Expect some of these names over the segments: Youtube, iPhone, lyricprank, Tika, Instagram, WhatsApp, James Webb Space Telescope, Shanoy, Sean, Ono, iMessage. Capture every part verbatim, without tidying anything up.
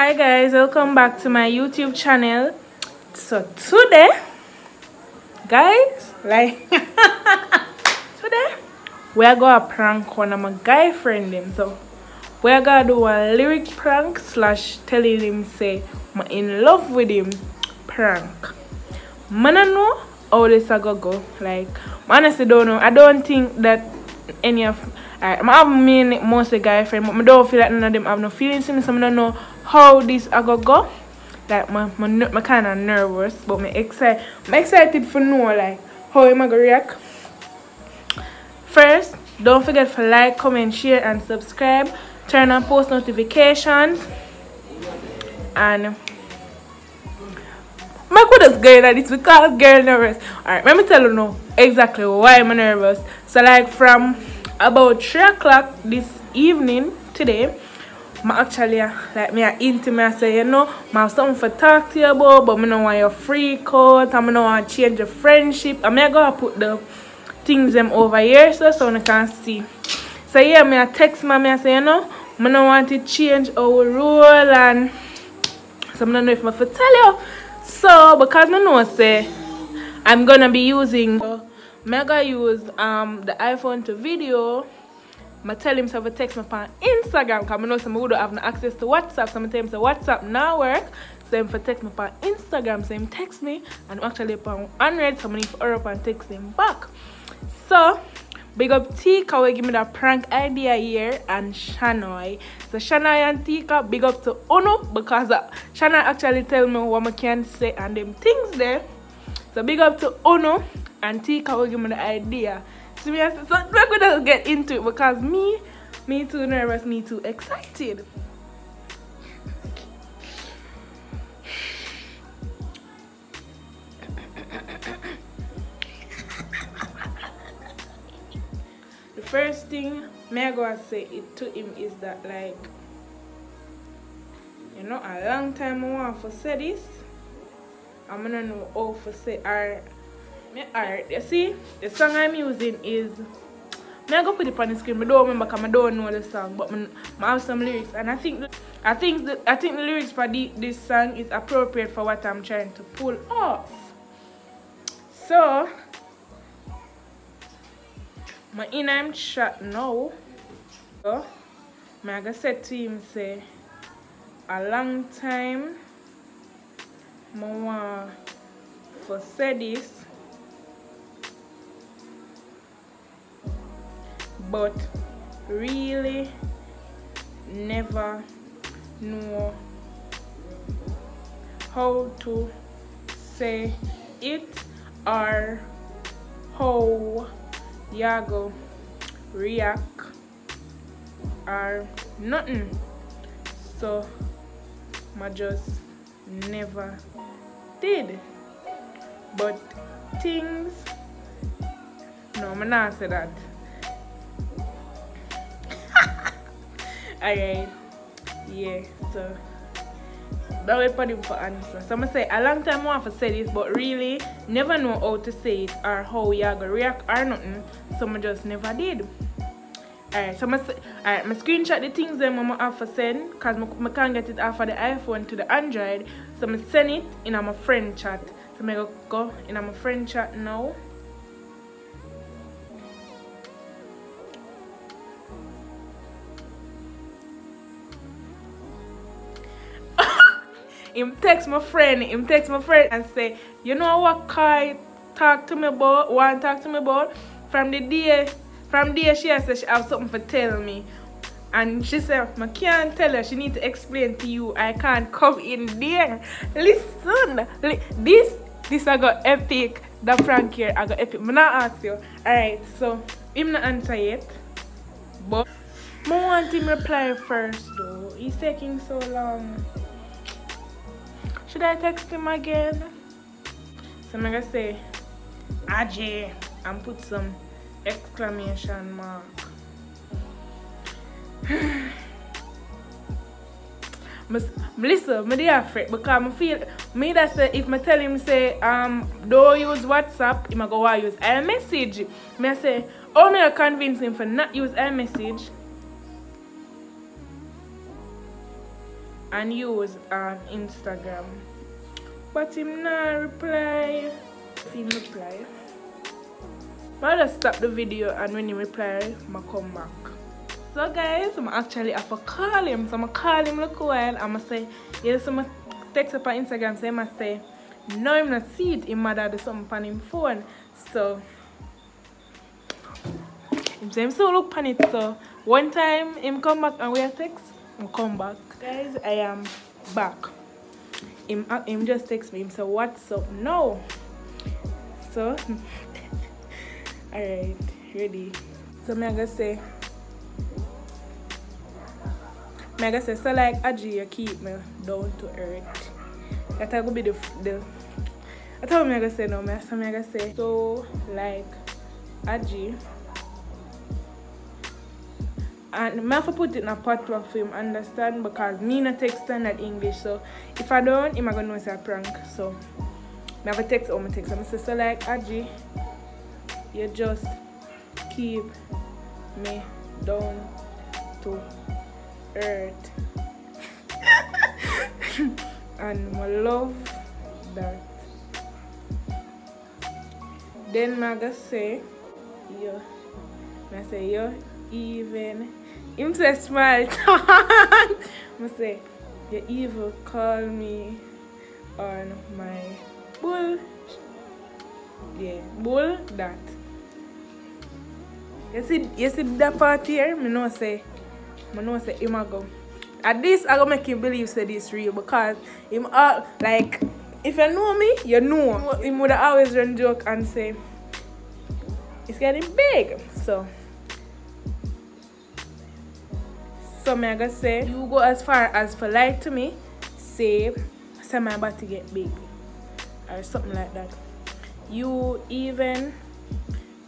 Hi guys, welcome back to my YouTube channel. So today guys, like today we're gonna prank one of my guy friend him. So we're gonna do a lyric prank slash telling him say I'm in love with him prank. Man, I know how this is gonna go. Like honestly don't know. I don't think that any of Alright, I have mainly mostly guy friend, but I don't feel like none of them have no feelings in me, so I don't know how this I gonna go. Like my my kinda nervous, but me excited I'm excited for know like how am I gonna react. First, don't forget to like, comment, share and subscribe. Turn on post notifications. And I could just go like this because girl nervous. Alright, let me tell you now exactly why I'm nervous. So like from about three o'clock this evening today, I actually like me intimate. I say, you know, I have something for talk to you about, but I don't want your free code, I don't want to change the friendship. I'm going to put the things them over here so, so you can see. So yeah, I text my I say, you know, I don't want to change our rule and so I don't know if I should tell you. So because I know say I'm going to be using Mega used um the iPhone to video. I tell him to have a text me on Instagram because I know some who don't have no access to WhatsApp. Sometimes the WhatsApp now work. So him for text me on Instagram. So him text me and actually on unread. So I need to hurry up and text him back. So big up Tika will give me that prank idea here and Shanoy. So Shanoy and Tika, big up to Ono because uh, Shanoy actually tell me what I can say and them things there. So big up to Ono. And Tika will give me the idea. So we're gonna get into it because me, me too nervous, me too excited. The first thing I'm gonna say it to him is that, like, you know, a long time I want to say this. I'm gonna know how to say our. Alright, you see, the song I'm using is, I'm going to put it on the screen. I don't remember because I don't know the song, but I have some lyrics and I think I think the, I think the lyrics for the, this song is appropriate for what I'm trying to pull off. So my in I'm shot now. So I'm going to say to him, say, a long time I want to say this, but really never know how to say it or how Yago react or nothing. So I just never did. But things no I'm not say that. Alright, yeah, so that way for him for answer. So I'm gonna say a long time I want to say this, but really never know how to say it or how you gonna react or nothing. So I just never did. Alright, so I'm gonna right, screenshot the things that I have to send because I can't get it off of the iPhone to the Android. So I'm gonna send it in my friend chat. So I'm gonna go in my friend chat now. Him text my friend, him text my friend and say, you know what Kai talk to me about, want talk to me about? From the day, from the day she said she have something for tell me. And she said, I can't tell her, she need to explain to you, I can't come in there. Listen, li this, this I got epic, that prank here, I got epic. I'm not ask you. Alright, so, him not answer yet, but I want him reply first though, he's taking so long. Should I text him again? So I'm gonna say Ajay and put some exclamation mark. Listen, I'm afraid because I feel me that say if I tell him say um don't use WhatsApp, I'm gonna use iMessage. I say oh me convince him for not use iMessage. and use on Instagram. But him not reply. See him reply. But I'll just stop the video, and when he reply, I'll come back. So guys, I'm actually have to call him. So I'm call him look while I'm gonna say yes, I'm gonna text up on Instagram, so I'm gonna say no, I'm not see it, him mother do something on him phone. So him say him so look on it. So one time him come back and we are text, I'm come back. Guys, I am back. Him, him just text me, him say what's up now? So alright, ready. So I'm gonna say I guess so, like Aji, you keep me down to earth. That I go be the the. I thought me I gonna say no, me. So me I gonna say so like Aji, and me have to put it in a patois for him understand because me not take standard English. So if I don't, him I gonna know it's a prank. So me have a text or me text. I say so like Aji, you just keep me down to earth. And my love that. Then Maga say yo, I say yo even him say smile. I say you evil call me on my bull yeah bull that. You see you see that part here me no say I know say him go. At this I go make him believe say this real because him all like if you know me, you know. Him would always run joke and say it's getting big. So So me I go say you go as far as for lie to me, say say my body get big or something like that. You even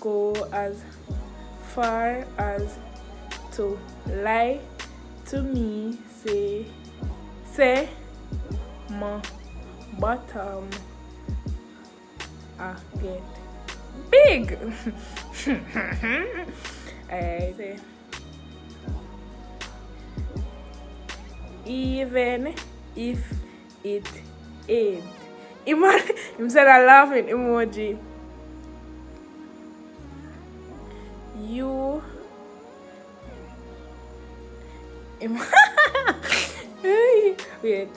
go as far as to lie to me, say say my bottom I get big. I say even if it ain't. He said a laughing emoji. You wait,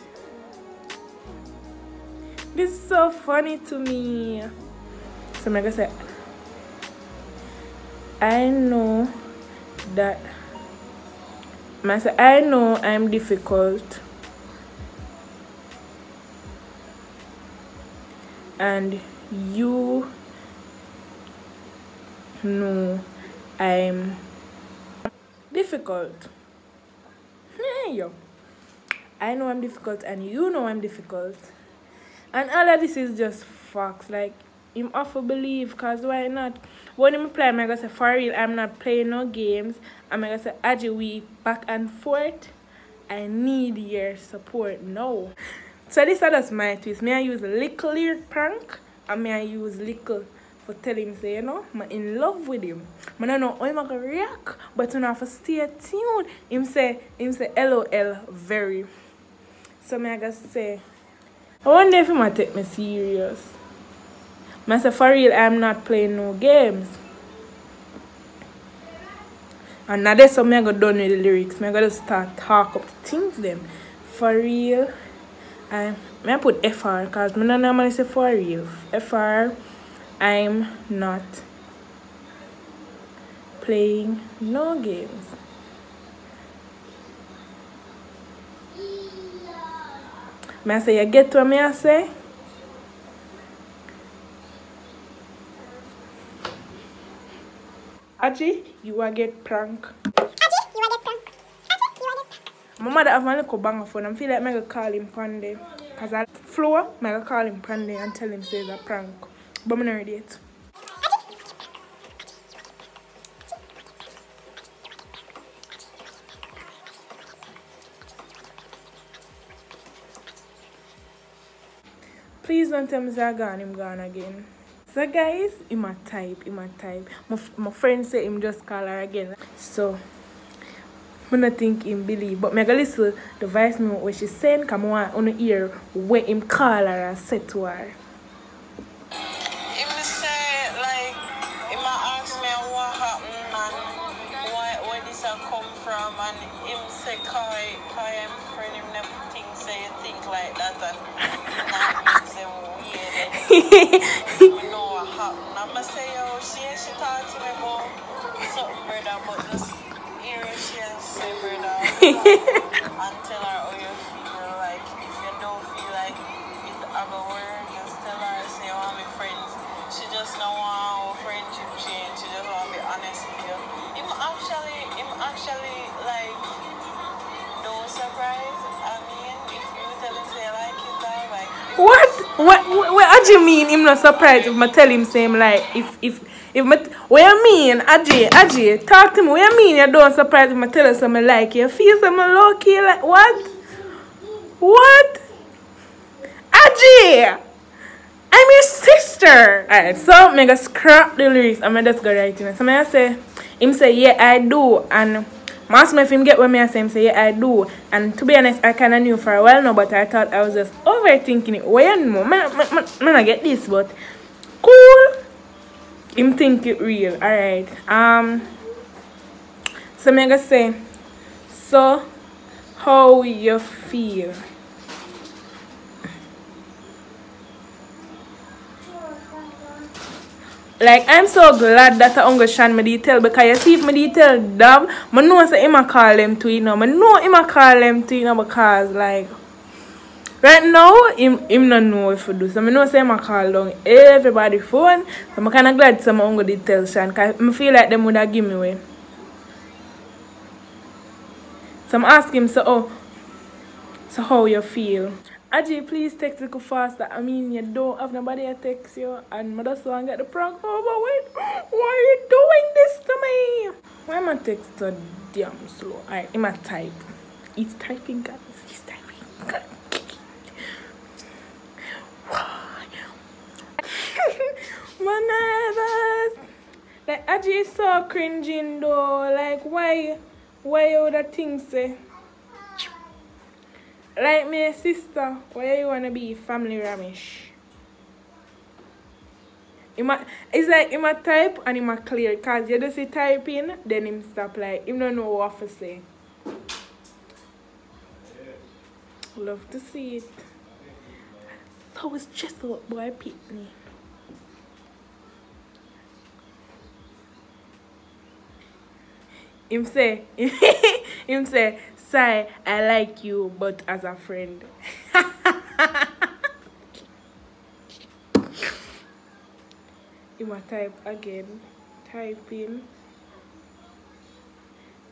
this is so funny to me. So I'm gonna say I know that I say I know I'm difficult and you know I'm difficult. Yo, I know I'm difficult and you know I'm difficult, and all of this is just facts. Like him offer believe cause why not? When him play, I'm gonna say for real I'm not playing no games. I'm gonna say Aji we back and forth. I need your support now. So this is just my twist. May I use little ear prank and may I use little for tell him say you know I'm in love with him. I don't know how I'm gonna react, but you have to stay tuned. Him say him say LOL very. So I gonna say I wonder if he might take me serious. I say for real I'm not playing no games. And now that's so I go done with the lyrics. I gotta start talk up the things them. For real I I put F R because I don't normally say for real. F R I'm not playing no games. May I say you get what I say? Aji, you are get prank. Aji, you are get prank. Aji, you are get prank. My mother have my little banger phone. I feel like I call him Pande. Because I floor, I call him Pande and tell him say it's a prank. But I'm not ready yet. Please don't tell me that I'm gone, I'm gone again. So guys, I'm a type, I'm a type. My, my friend said I'm just call her again. So, I don't think him believe. But I listen to the voice note what she's saying, come on, on the ear where him call her and say to her. Him say, like, him ask me what happened and why, where this I come from, and him say, Kai, Kai, I'm friend, him never think, say, you think like that, and that means him weird. You know what happened. I'm going to say, oh, she, she talked to me about something, brother, but just. And tell her how you feel, like if you don't feel like it have a word, just tell her, say I want to be friends. She just don't want our friendship change, she just want to be honest with you. Him actually, him actually like don't surprise. I mean, if you tell him say like it, I like it. What? What what what do you mean him not surprised if I tell him say him like if if If my what you mean, Ajay, Ajay, talk to me. What you mean you don't surprise me tell us something like you feel something low key like what? What? Ajay! I'm your sister. Alright, so I'm gonna scrap the lyrics. I'm gonna just go right in. So I say him say yeah I do, and most of him get what I say him say yeah I do. And to be honest, I kinda knew for a while now, but I thought I was just overthinking it. Well you know, man, man, man, man I get this, but cool. Him think it real, alright. Um so I'm gonna say so how you feel. Like I'm so glad that I Uncle Sean my detail, because you see if my detail dub, I know say him a call them to you now. I know him a call them to you now because like right now, him, him don't know if to do. So I know say I call down everybody phone. So I'm kind of glad some uncle did tell Sean, because I feel like them would have given me away. So I'm asking him, so, oh, so how you feel? Ajay, please text you faster. I mean, you don't have nobody to text you. And I just want to get the prank over with. Why are you doing this to me? Why am I texting so damn slow? Alright, I'm going to type. He's typing, guys. He's typing, guys. Like Ajay is so cringing though. Like why why all that thing say? Like my sister, why you wanna be family ramish? It's like him a type and him a clear, cause you just see typing, then him stop like him don't know what to say. Love to see it. So it's just what boy picked me. Him say, him say, Sai, I like you, but as a friend. You must type again. Type in.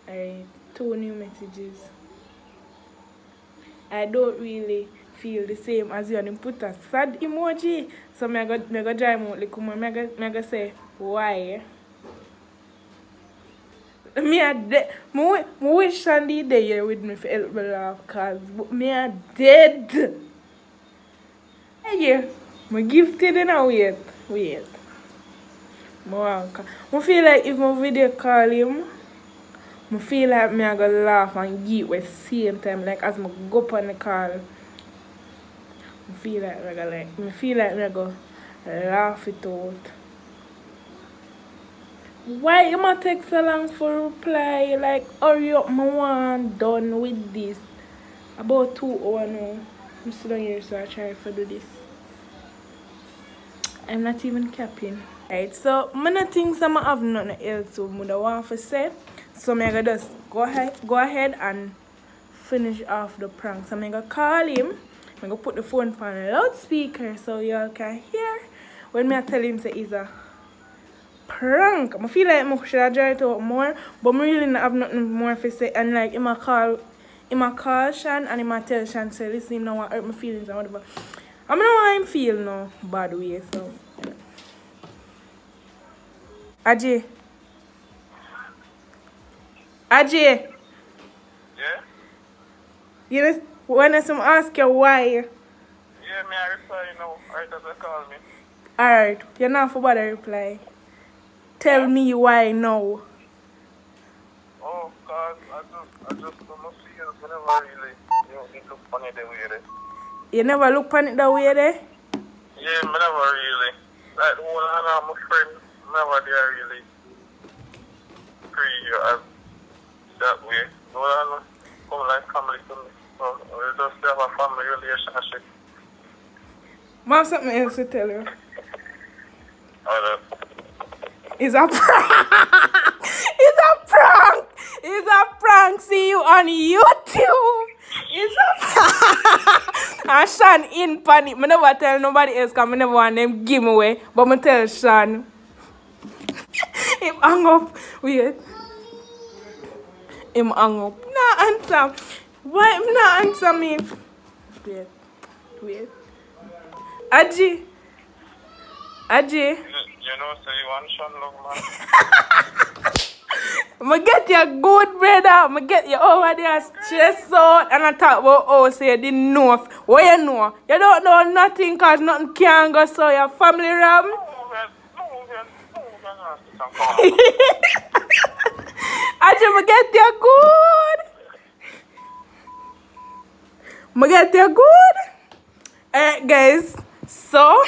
Alright, two new messages. I don't really feel the same as you, and him put a sad emoji. So I go, I go drive out the Kuma. I go, I go say, why? Me a dead. I wish Sandy there with me for help me laugh, cause me a dead. Yeah, my gifted and I wait, wait. I feel like if my video call him, I feel like me a go laugh and give at the same time, like as I go up on the call. I feel like I go like, I feel like I go laugh it out. Why am I take so long for reply? Like hurry up, my one done with this. About two hours now. I'm still here, so I try to do this. I'm not even capping. Alright, so many things I have nothing else to mother want to say. So I'm gonna just go ahead go ahead and finish off the prank. So I'm gonna call him. I'm gonna put the phone on a loudspeaker so y'all can hear. When I tell him say he's a prank. I feel like I should have tried it out more, but I really don't have nothing more to say. And like, I'm going to call, I'm going to call Sean and I'm going to tell Sean, say, listen, you know what hurt my feelings and whatever. I don't know how I'm feeling now, bad way, so. Ajay. Ajay. Yeah? You just want us to ask you why? Yeah, me, I reply now. Alright, that's what call me. Alright, you're not for bother reply. Tell me why now. Oh, cause I just, I You never look panic that way there? Yeah, I never really. Like the whole Anna, my friend, never there really. Three years that way. The whole Anna, come like family to me. So we just have a family relationship. I have something else to tell you. Hello. It's a prank. It's a prank. It's a prank. See you on YouTube. It's a prank. And Sean in panic. I never tell nobody else because I never want them give away. But I tell Sean. Him hang up. Wait. Him hang up. Nah, answer. Why him not answer me? Wait. Wait. Aji. Aji. You know, so you want Sean love, man. I'ma get you good, brother. I'ma get you over there, stress out, and I talk about oh, so you didn't know. What you know? You don't know nothing, cause nothing can go so your family ram. Aji, I'ma get you good. I'ma get you good. Alright, guys. So.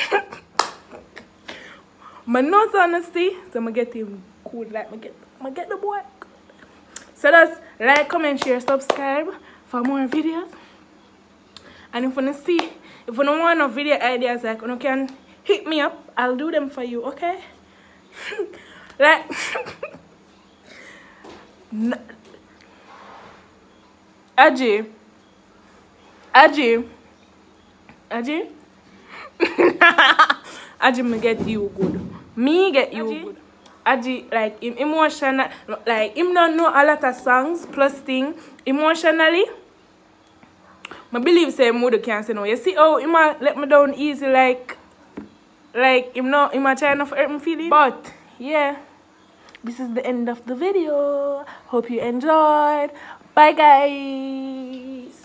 My nose honesty, so I'm gonna get him good, like I'm get, get the boy good. So that's like, comment, share, subscribe for more videos. And if you wanna see, if you don't want no video ideas, like you can hit me up, I'll do them for you, okay? Like Aji Aji Aji Aji get you good. Me get you Aji. Good. Aji, like, him emotional, like, him don't know a lot of songs, plus thing, emotionally. I believe say Moodle can't say no. You see, oh, him a let me down easy, like, like, him not, him a trying to hurt me feeling. But, yeah, this is the end of the video. Hope you enjoyed. Bye, guys.